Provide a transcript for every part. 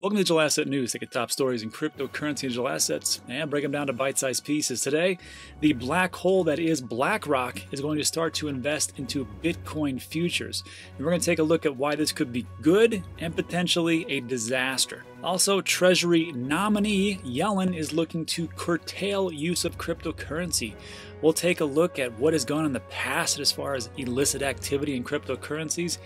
Welcome to Digital Asset News. Take the top stories in cryptocurrency and digital assets and break them down to bite-sized pieces. Today, the black hole that is BlackRock is going to start to invest into Bitcoin futures. And we're going to take a look at why this could be good and potentially a disaster. Also, Treasury nominee Yellen is looking to curtail use of cryptocurrency. We'll take a look at what has gone in the past as far as illicit activity in cryptocurrencies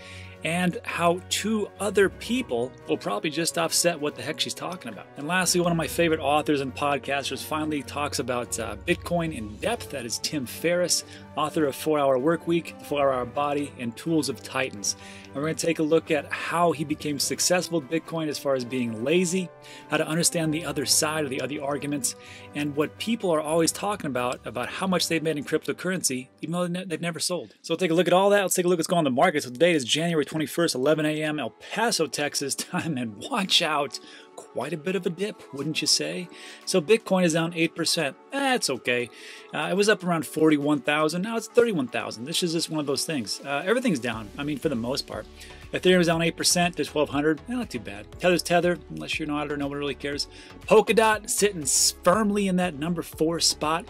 and how two other people will probably just offset what the heck she's talking about. And lastly, one of my favorite authors and podcasters finally talks about Bitcoin in depth. That is Tim Ferriss, author of 4-Hour Workweek, The 4-Hour Body, and Tools of Titans. And we're going to take a look at how he became successful with Bitcoin as far as being lazy, how to understand the other side of the other arguments, and what people are always talking about how much they've made in cryptocurrency, even though they've never sold. So we'll take a look at all that. Let's take a look at what's going on in the market. So today is January 21st, 11 a.m. El Paso, Texas time, and watch out. Quite a bit of a dip, wouldn't you say? So Bitcoin is down 8%. That's okay. It was up around 41,000. Now it's 31,000. This is just one of those things. Everything's down, I mean, for the most part. Ethereum is down 8% to 1,200. Not too bad. Tether's Tether, unless you're an auditor, no one really cares. Polkadot sitting firmly in that number 4 spot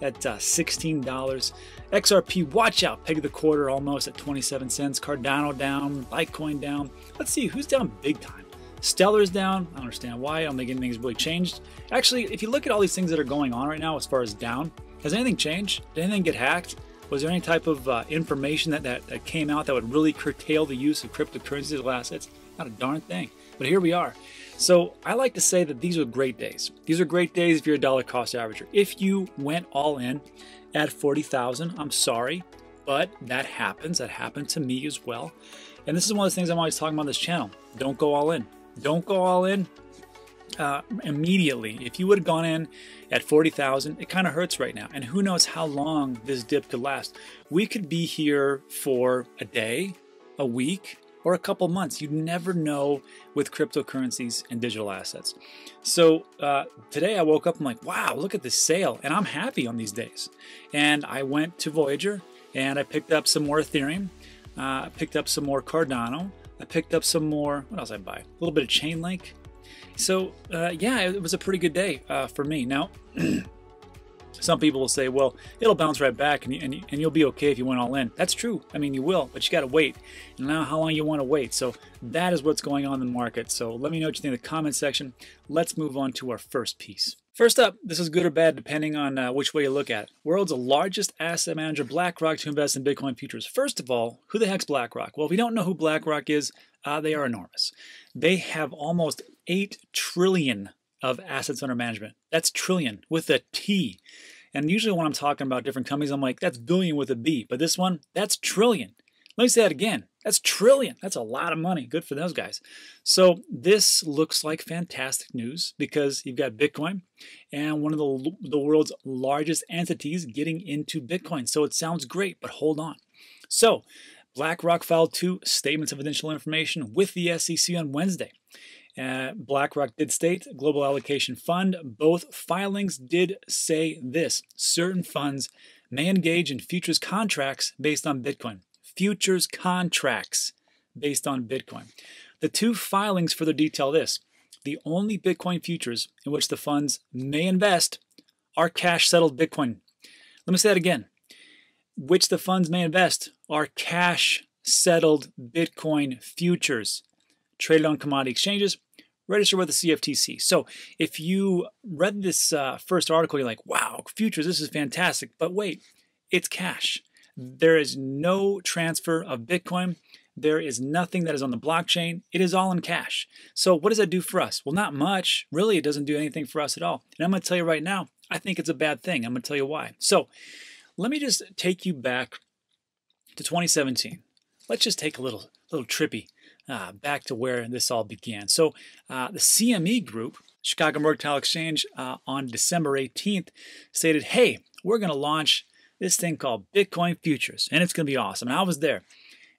at $16. XRP, watch out, peg the quarter almost at 27 cents. Cardano down, Litecoin down. Let's see, who's down big time? Stellar's down. I don't understand why. I don't think anything's really changed. Actually, if you look at all these things that are going on right now as far as down, has anything changed? Did anything get hacked? Was there any type of information that came out that would really curtail the use of cryptocurrency digital assets? Not a darn thing. But here we are. So I like to say that these are great days. These are great days if you're a dollar cost averager. If you went all in at 40,000, I'm sorry, but that happens. That happened to me as well. And this is one of the things I'm always talking about on this channel. Don't go all in. Don't go all in immediately. If you would have gone in at 40,000, it kind of hurts right now. And who knows how long this dip could last. We could be here for a day, a week, or a couple months. You never know with cryptocurrencies and digital assets. So today I woke up, I'm like, wow, look at this sale. And I'm happy on these days. And I went to Voyager and I picked up some more Ethereum. I picked up some more Cardano. I picked up some more, what else did I buy? A little bit of Chainlink. So yeah, it was a pretty good day for me. Now, some people will say, well, it'll bounce right back and you'll be okay if you went all in. That's true. I mean, you will, but you got to wait. And now how long you want to wait. So that is what's going on in the market. So let me know what you think in the comment section. Let's move on to our first piece. First up, this is good or bad depending on which way you look at it. World's largest asset manager, BlackRock, to invest in Bitcoin futures. First of all, who the heck's BlackRock? Well, if you don't know who BlackRock is, they are enormous. They have almost $8 trillion of assets under management. That's trillion with a T. And usually when I'm talking about different companies, I'm like, that's billion with a B. But this one, that's trillion. Let me say that again. That's trillion. That's a lot of money. Good for those guys. So this looks like fantastic news because you've got Bitcoin and one of the world's largest entities getting into Bitcoin. So it sounds great, but hold on. So BlackRock filed 2 statements of additional information with the SEC on Wednesday. BlackRock did state Global Allocation Fund. Both filings did say this. Certain funds may engage in futures contracts based on Bitcoin. Futures contracts based on Bitcoin. The 2 filings further detail this. The only Bitcoin futures in which the funds may invest are cash-settled Bitcoin. Let me say that again. Which the funds may invest are cash-settled Bitcoin futures traded on commodity exchanges, registered with the CFTC. So if you read this first article, you're like, wow, futures, this is fantastic. But wait, it's cash. There is no transfer of Bitcoin. There is nothing that is on the blockchain. It is all in cash. So what does that do for us? Well, not much. Really, it doesn't do anything for us at all. And I'm going to tell you right now, I think it's a bad thing. I'm going to tell you why. So let me just take you back to 2017. Let's just take a little trippy back to where this all began. So the CME group, Chicago Mercantile Exchange, on December 18th stated, hey, we're going to launch this thing called Bitcoin futures, and it's going to be awesome. And I was there.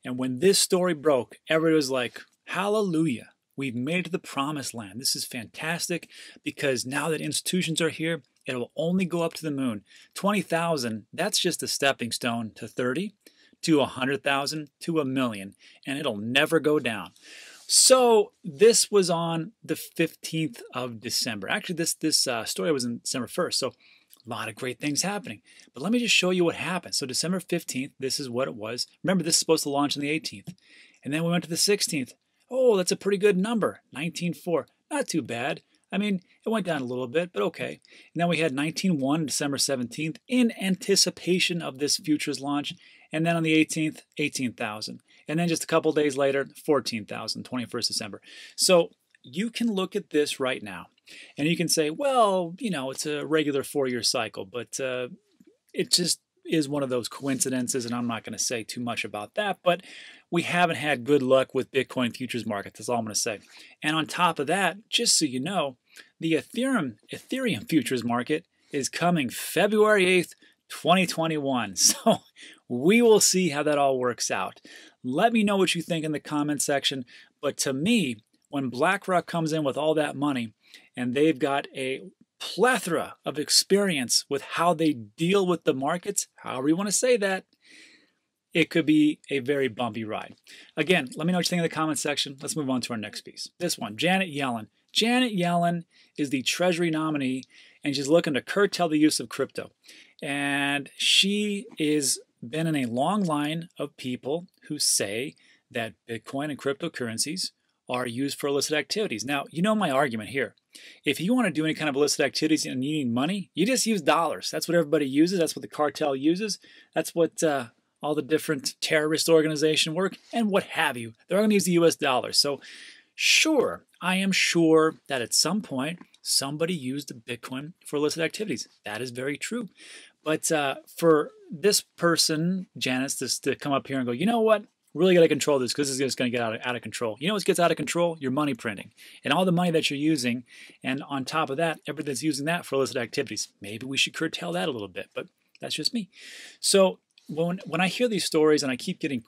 And when this story broke, everybody was like, hallelujah, we've made it to the promised land. This is fantastic because now that institutions are here, it will only go up to the moon. 20,000, that's just a stepping stone to 30, to 100,000, to 1 million, and it'll never go down. So this was on the 15th of December. Actually, this story was on December 1st. So a lot of great things happening. But let me just show you what happened. So December 15th, this is what it was. Remember, this is supposed to launch on the 18th. And then we went to the 16th. Oh, that's a pretty good number, 19.4. Not too bad. I mean, it went down a little bit, but okay. And then we had 19.1, December 17th, in anticipation of this futures launch. And then on the 18th, 18,000. And then just a couple days later, 14,000, 21st December. So you can look at this right now and you can say, well, you know, it's a regular four-year cycle, but it just is one of those coincidences, and I'm not going to say too much about that, but we haven't had good luck with Bitcoin futures markets. That's all I'm going to say. And on top of that, just so you know, the Ethereum futures market is coming February 8th, 2021. So we will see how that all works out. Let me know what you think in the comment section. But to me, when BlackRock comes in with all that money and they've got a plethora of experience with how they deal with the markets, however you want to say that, it could be a very bumpy ride. Again, let me know what you think in the comment section. Let's move on to our next piece. This one, Janet Yellen. Janet Yellen is the Treasury nominee, and she's looking to curtail the use of crypto. And she has been in a long line of people who say that Bitcoin and cryptocurrencies are used for illicit activities. Now, you know my argument here. If you want to do any kind of illicit activities and you need money, you just use dollars. That's what everybody uses. That's what the cartel uses. That's what all the different terrorist organizations work and what have you. They're all going to use the U.S. dollar. So sure, I am sure that at some point somebody used Bitcoin for illicit activities. That is very true. But for this person, Janice, to come up here and go, you know what? Really got to control this because this is just going to get out of control. You know what gets out of control? Your money printing and all the money that you're using. And on top of that, everybody's using that for illicit activities. Maybe we should curtail that a little bit, but that's just me. So when I hear these stories and I keep getting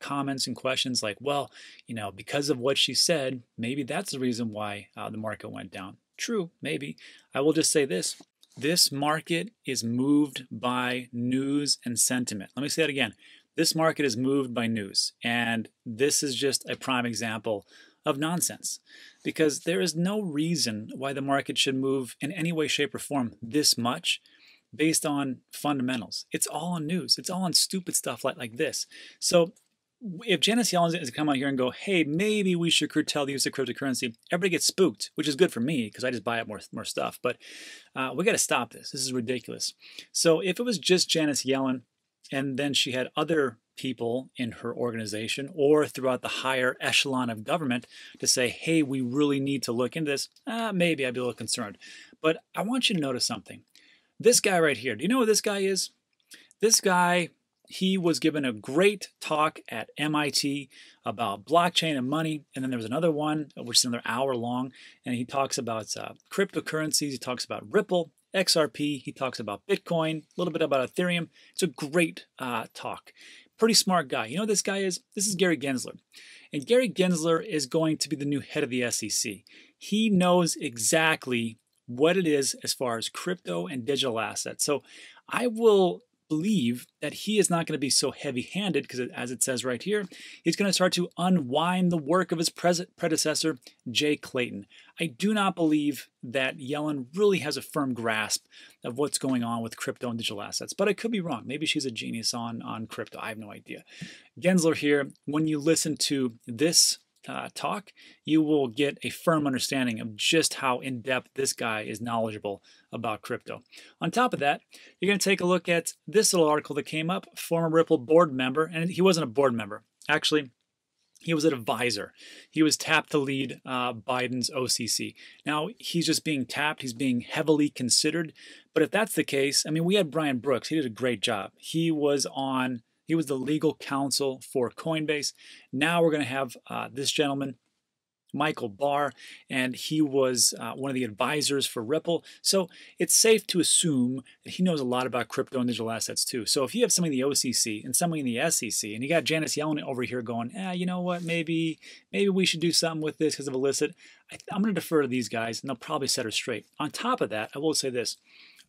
comments and questions like, well, you know, because of what she said, maybe that's the reason why the market went down. True, maybe. I will just say this. This market is moved by news and sentiment. Let me say that again. This market is moved by news, and this is just a prime example of nonsense because there is no reason why the market should move in any way, shape, or form this much based on fundamentals. It's all on news. It's all on stupid stuff like this. So if Janice Yellen is to come out here and go, hey, maybe we should curtail the use of cryptocurrency, everybody gets spooked, which is good for me because I just buy up more stuff. But we got to stop this. This is ridiculous. So if it was just Janice Yellen, and then she had other people in her organization or throughout the higher echelon of government to say, hey, we really need to look into this, maybe I'd be a little concerned. But I want you to notice something. This guy right here, do you know who this guy is? This guy, he was given a great talk at MIT about blockchain and money. And then there was another one, which is another hour long. And he talks about cryptocurrencies. He talks about Ripple, XRP. He talks about Bitcoin, a little bit about Ethereum. It's a great talk. Pretty smart guy. You know who this guy is? This is Gary Gensler. And Gary Gensler is going to be the new head of the SEC. He knows exactly what it is as far as crypto and digital assets. So I will believe that he is not going to be so heavy-handed because, as it says right here, he's going to start to unwind the work of his predecessor, Jay Clayton. I do not believe that Yellen really has a firm grasp of what's going on with crypto and digital assets, but I could be wrong. Maybe she's a genius on crypto. I have no idea. Gensler here, when you listen to this talk, you will get a firm understanding of just how in-depth this guy is knowledgeable about crypto. On top of that, you're going to take a look at this little article that came up, former Ripple board member, and he wasn't a board member. Actually, he was an advisor. He was tapped to lead Biden's OCC. Now, he's just being tapped. He's being heavily considered. But if that's the case, I mean, we had Brian Brooks. He did a great job. He was the legal counsel for Coinbase. Now we're going to have this gentleman, Michael Barr, and he was one of the advisors for Ripple. So it's safe to assume that he knows a lot about crypto and digital assets too. So if you have somebody in the OCC and somebody in the SEC, and you got Janice Yellen over here going, you know what, maybe we should do something with this because of illicit, I'm going to defer to these guys, and they'll probably set her straight. On top of that, I will say this.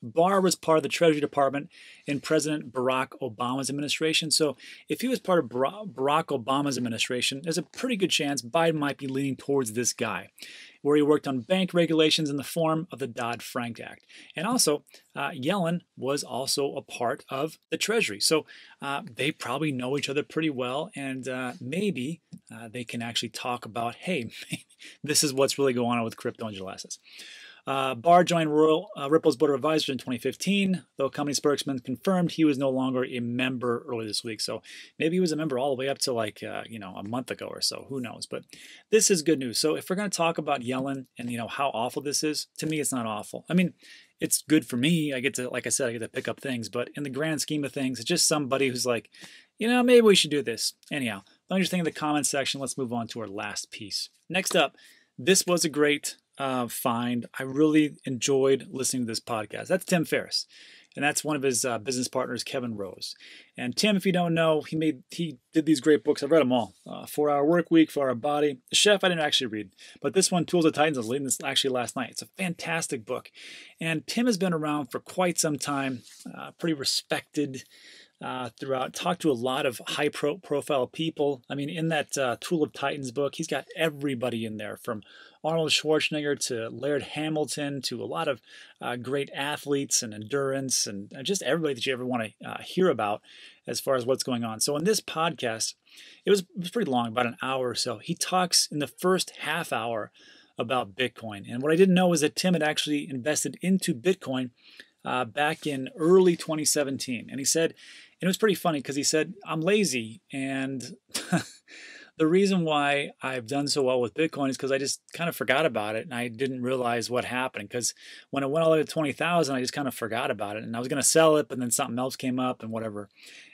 Barr was part of the Treasury Department in President Barack Obama's administration. So if he was part of Barack Obama's administration, there's a pretty good chance Biden might be leaning towards this guy, where he worked on bank regulations in the form of the Dodd-Frank Act. And also, Yellen was also a part of the Treasury. So they probably know each other pretty well, and maybe they can actually talk about, hey, this is what's really going on with crypto and digital assets. Barr joined Ripple's Board of Advisors in 2015, though company spokesman confirmed he was no longer a member earlier this week. So maybe he was a member all the way up to like, a month ago or so. Who knows? But this is good news. So if we're going to talk about Yellen and, how awful this is, to me, it's not awful. I mean, it's good for me. I get to, like I said, I get to pick up things. But in the grand scheme of things, it's just somebody who's like, maybe we should do this. Anyhow, let me just think in the comments section. Let's move on to our last piece. Next up, this was a great find. I really enjoyed listening to this podcast. That's Tim Ferriss, and that's one of his business partners, Kevin Rose. And Tim, if you don't know, he did these great books. I've read them all. 4-Hour Work Week, 4-Hour Body. The Chef I didn't actually read, but this one, Tools of Titans, I was reading this actually last night. It's a fantastic book. And Tim has been around for quite some time, pretty respected throughout. Talked to a lot of high profile people. I mean, in that Tool of Titans book, he's got everybody in there, from Arnold Schwarzenegger to Laird Hamilton to a lot of great athletes and endurance and just everybody that you ever want to hear about as far as what's going on. So in this podcast, it was pretty long, about an hour or so. He talks in the first half hour about Bitcoin. And what I didn't know was that Tim had actually invested into Bitcoin back in early 2017. And he said, and it was pretty funny because he said, I'm lazy. And the reason why I've done so well with Bitcoin is because I just kind of forgot about it, and I didn't realize what happened, because when it went all the way to 20,000, I just kind of forgot about it, and I was going to sell it, but then something else came up and whatever.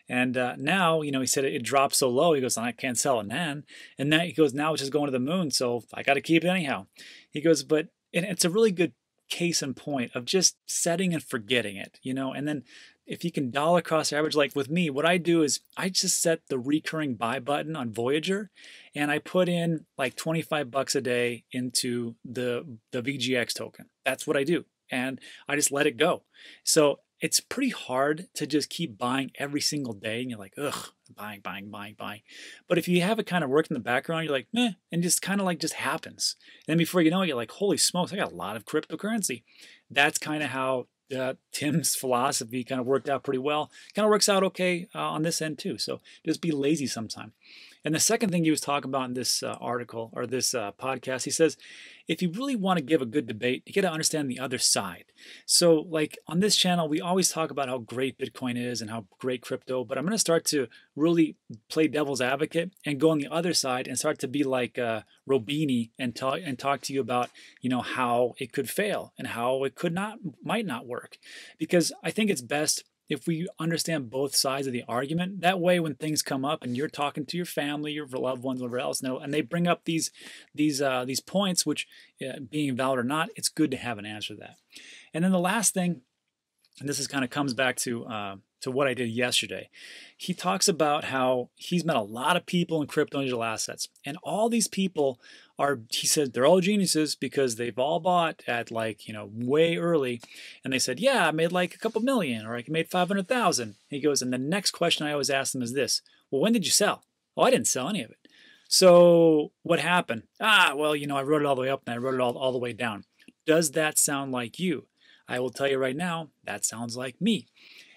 And now, he said it dropped so low, he goes, I can't sell it now. And now he goes, now it's just going to the moon, so I got to keep it anyhow. He goes, but and it's a really good case in point of just setting and forgetting it, and then if you can dollar cost average, like with me, what I do is I just set the recurring buy button on Voyager, and I put in like 25 bucks a day into the VGX token. That's what I do. And I just let it go. So it's pretty hard to just keep buying every single day. And you're like, ugh, buying. But if you have it kind of work in the background, you're like, meh, and just kind of like just happens. And then before you know it, you're like, holy smokes, I got a lot of cryptocurrency. That's kind of how Tim's philosophy kind of worked out pretty well. Kind of works out okay on this end too. So just be lazy sometime. And the second thing he was talking about in this article or this podcast, he says, if you really want to give a good debate, you got to understand the other side. So like on this channel, we always talk about how great Bitcoin is and how great crypto, but I'm going to start to really play devil's advocate and go on the other side and start to be like Robini and talk to you about, how it could fail and how it might not work. Because I think it's best if we understand both sides of the argument. That way, when things come up and you're talking to your family, your loved ones, whatever else, and they bring up these points, which being valid or not, it's good to have an answer to that. And then the last thing, and this is kind of comes back to what I did yesterday. He talks about how he's met a lot of people in crypto and digital assets, and all these people are, he said, they're all geniuses because they've all bought at like, way early. And they said, yeah, I made like a couple million, or I made 500,000. He goes, and the next question I always ask them is this: well, when did you sell? Oh, I didn't sell any of it. So what happened? Ah, well, I wrote it all the way up and I wrote it all the way down. Does that sound like you? I will tell you right now, that sounds like me.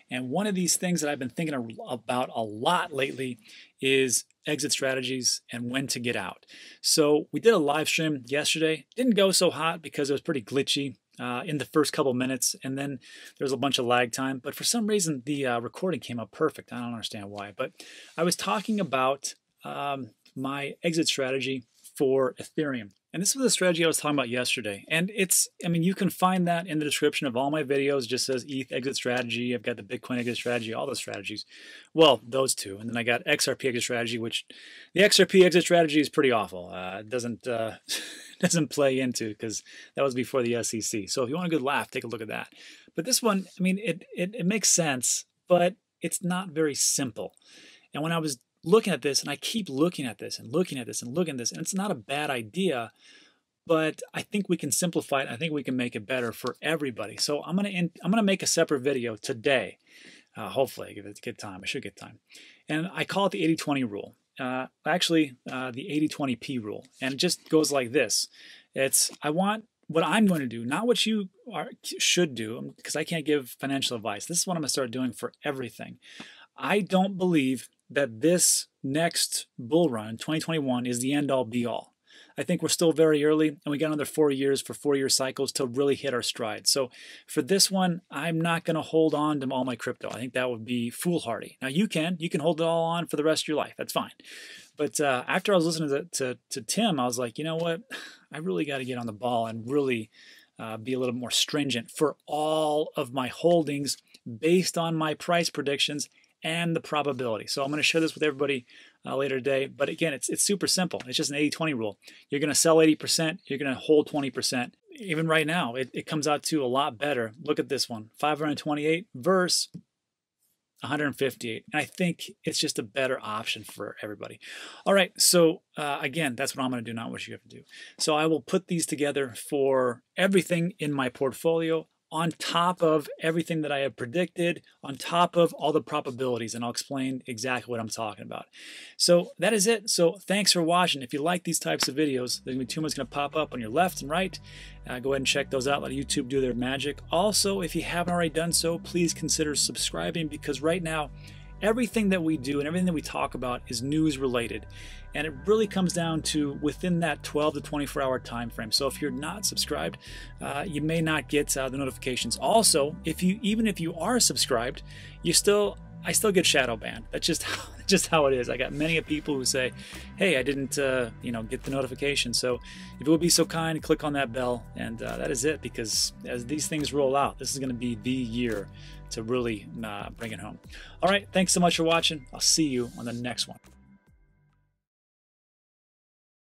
And one of these things that I've been thinking about a lot lately is exit strategies and when to get out. So we did a live stream yesterday. Didn't go so hot because it was pretty glitchy in the first couple minutes, and then there was a bunch of lag time. But for some reason, the recording came up perfect. I don't understand why. But I was talking about my exit strategy for Ethereum. And this was a strategy I was talking about yesterday. And it's, I mean, you can find that in the description of all my videos. It just says ETH exit strategy. I've got the Bitcoin exit strategy, all those strategies. Well, those two. And then I got XRP exit strategy, which the XRP exit strategy is pretty awful. It doesn't play into, because that was before the SEC. So if you want a good laugh, take a look at that. But this one, I mean, it makes sense, but it's not very simple. And when I was looking at this, and I keep looking at this and looking at this and looking at this, and it's not a bad idea, but I think we can simplify it. I think we can make it better for everybody. So I'm gonna make a separate video today. Hopefully, I should get time. And I call it the 80-20 rule. The 80-20P rule. And it just goes like this. It's, I want what I'm going to do, not what you should do, because I can't give financial advice. This is what I'm going to start doing for everything. I don't believe that this next bull run, 2021, is the end-all, be-all. I think we're still very early, and we got another 4 years for four-year cycles to really hit our stride. So for this one, I'm not going to hold on to all my crypto. I think that would be foolhardy. Now, you can hold it all on for the rest of your life. That's fine. But after I was listening to Tim, I was like, you know what? I really got to get on the ball and really be a little more stringent for all of my holdings based on my price predictions and the probability. So I'm going to share this with everybody later today. But again, it's super simple. It's just an 80-20 rule. You're going to sell 80%. You're going to hold 20%. Even right now, it comes out to a lot better. Look at this one, 528 versus 158. And I think it's just a better option for everybody. All right. So again, that's what I'm going to do, not what you have to do. So I will put these together for everything in my portfolio, on top of everything that I have predicted, on top of all the probabilities, and I'll explain exactly what I'm talking about. So that is it. So thanks for watching. If you like these types of videos, there's going to be too much going to pop up on your left and right. Go ahead and check those out. Let YouTube do their magic. Also, if you haven't already done so, please consider subscribing, because right now, everything that we do and everything that we talk about is news related, and it really comes down to within that 12 to 24 hour time frame. So if you're not subscribed, you may not get the notifications. Also, even if you are subscribed, I still get shadow banned. That's just how it is. I got many people who say, "Hey, I didn't get the notification." So if you would be so kind, click on that bell, and that is it. Because as these things roll out, this is going to be the year to really bring it home. All right, thanks so much for watching. I'll see you on the next one.